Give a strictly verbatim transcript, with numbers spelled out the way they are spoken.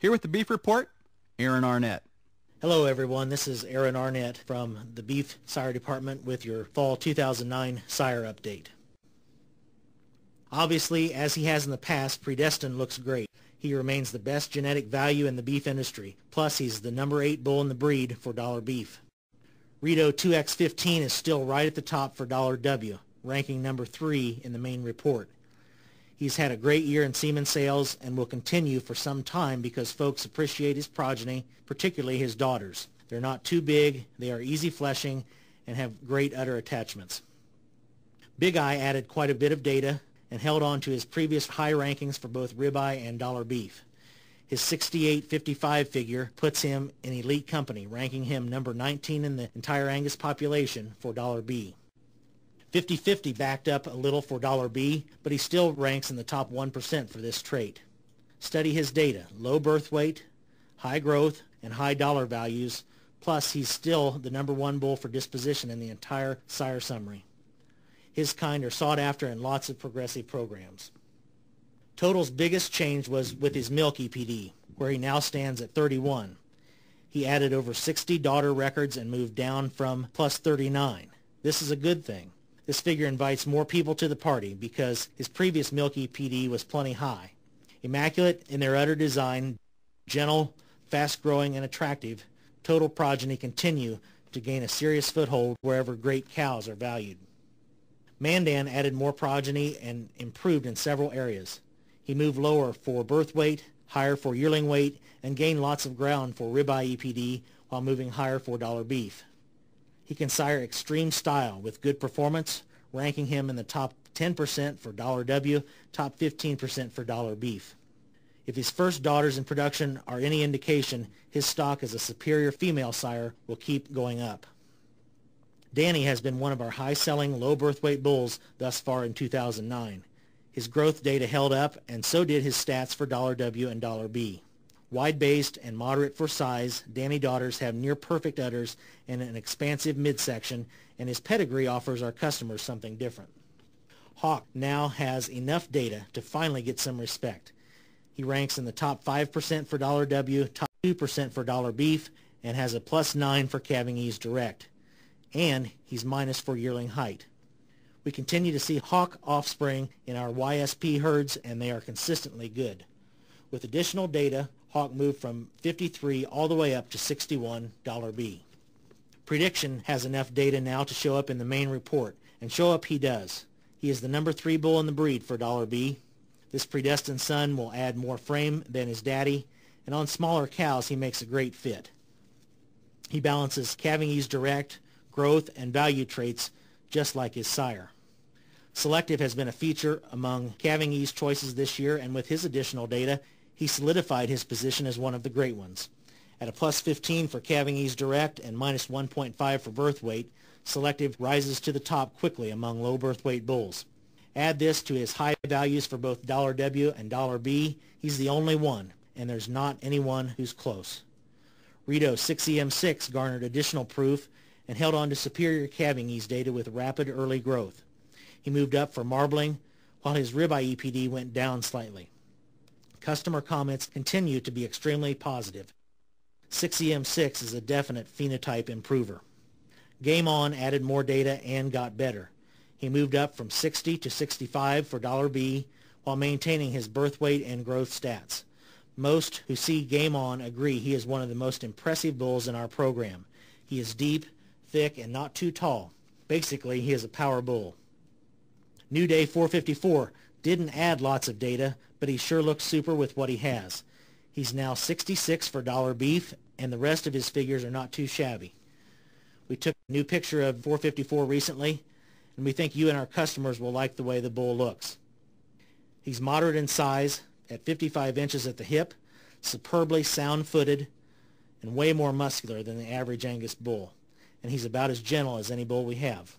Here with the Beef Report, Aaron Arnett. Hello everyone, this is Aaron Arnett from the Beef Sire Department with your Fall two thousand nine Sire Update. Obviously, as he has in the past, Predestined looks great. He remains the best genetic value in the beef industry, plus he's the number eight bull in the breed for dollar beef. Rito two X fifteen is still right at the top for dollar W, ranking number three in the main report. He's had a great year in semen sales and will continue for some time because folks appreciate his progeny, particularly his daughters. They're not too big, they are easy fleshing, and have great udder attachments. Big Eye added quite a bit of data and held on to his previous high rankings for both ribeye and dollar beef. His sixty-eight fifty-five figure puts him in elite company, ranking him number nineteen in the entire Angus population for dollar B. fifty fifty backed up a little for dollar B, but he still ranks in the top one percent for this trait. Study his data: low birth weight, high growth, and high dollar values, plus he's still the number one bull for disposition in the entire sire summary. His kind are sought after in lots of progressive programs. Total's biggest change was with his milk E P D, where he now stands at thirty-one. He added over sixty daughter records and moved down from plus thirty-nine. This is a good thing. This figure invites more people to the party because his previous milk E P D was plenty high. Immaculate in their udder design, gentle, fast-growing, and attractive, Total progeny continue to gain a serious foothold wherever great cows are valued. Mandan added more progeny and improved in several areas. He moved lower for birth weight, higher for yearling weight, and gained lots of ground for ribeye E P D while moving higher for dollar beef. He can sire extreme style with good performance, ranking him in the top ten percent for dollar W, top fifteen percent for dollar beef. If his first daughters in production are any indication, his stock as a superior female sire will keep going up. Danny has been one of our high-selling, low birth weight bulls thus far in two thousand nine. His growth data held up, and so did his stats for dollar W and dollar B. Wide-based and moderate for size, Danny daughters have near-perfect udders and an expansive midsection, and his pedigree offers our customers something different. Hawk now has enough data to finally get some respect. He ranks in the top five percent for dollar W, top two percent for dollar beef, and has a plus nine for calving ease direct. And he's minus for yearling height. We continue to see Hawk offspring in our Y S P herds, and they are consistently good. With additional data, Hawk moved from fifty-three all the way up to sixty-one dollar B. Prediction has enough data now to show up in the main report, and show up he does. He is the number three bull in the breed for dollar B. This predestined son will add more frame than his daddy, and on smaller cows he makes a great fit. He balances calving ease direct, growth, and value traits just like his sire. Selective has been a feature among calving ease choices this year, and with his additional data, he solidified his position as one of the great ones. At a plus fifteen for calving ease direct and minus one point five for birth weight, Selective rises to the top quickly among low birth weight bulls. Add this to his high values for both dollar W and dollar B, he's the only one, and there's not anyone who's close. Rito six E M six garnered additional proof and held on to superior calving ease data with rapid early growth. He moved up for marbling, while his ribeye E P D went down slightly. Customer comments continue to be extremely positive. six E M six is a definite phenotype improver. Game On added more data and got better. He moved up from sixty to sixty-five for dollar B while maintaining his birth weight and growth stats. Most who see Game On agree he is one of the most impressive bulls in our program. He is deep, thick, and not too tall. Basically, he is a power bull. New Day four fifty-four didn't add lots of data, but he sure looks super with what he has. He's now sixty-six for dollar beef, and the rest of his figures are not too shabby. We took a new picture of four fifty-four recently, and we think you and our customers will like the way the bull looks. He's moderate in size, at fifty-five inches at the hip, superbly sound-footed, and way more muscular than the average Angus bull. And he's about as gentle as any bull we have.